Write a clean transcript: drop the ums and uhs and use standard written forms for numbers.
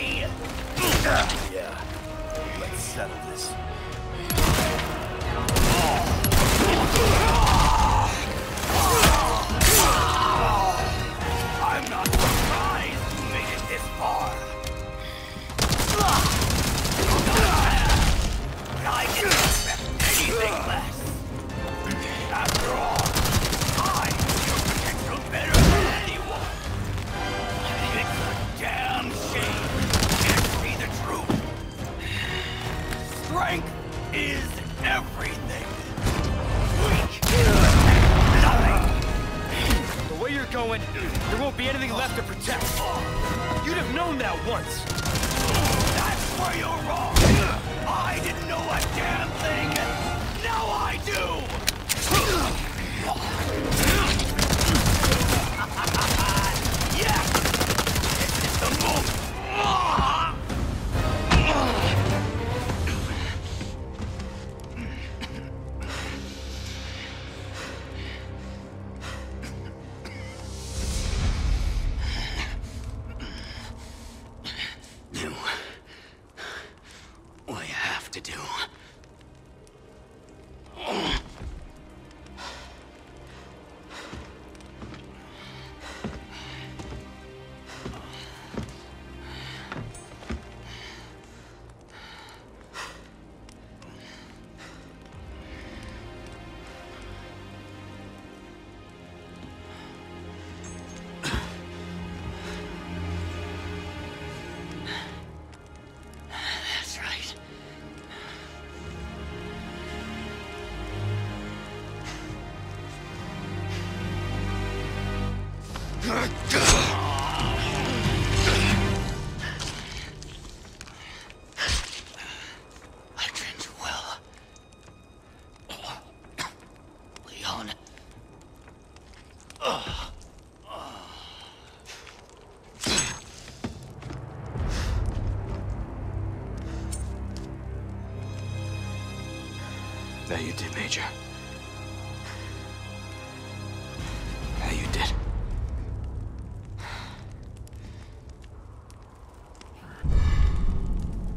idea. Yeah. Let's settle this. I'm not surprised you made it this far. But I didn't expect anything less. After all, I knew your potential better than anyone. It's a damn shame you can't see the truth. Strength is everything. Weak is nothing. The way you're going, there won't be anything left to protect. You'd have known that once. That's where you're wrong. I didn't know a damn thing. Now I do. Yeah! This is the moment! Do what you have to do. That you did, Major.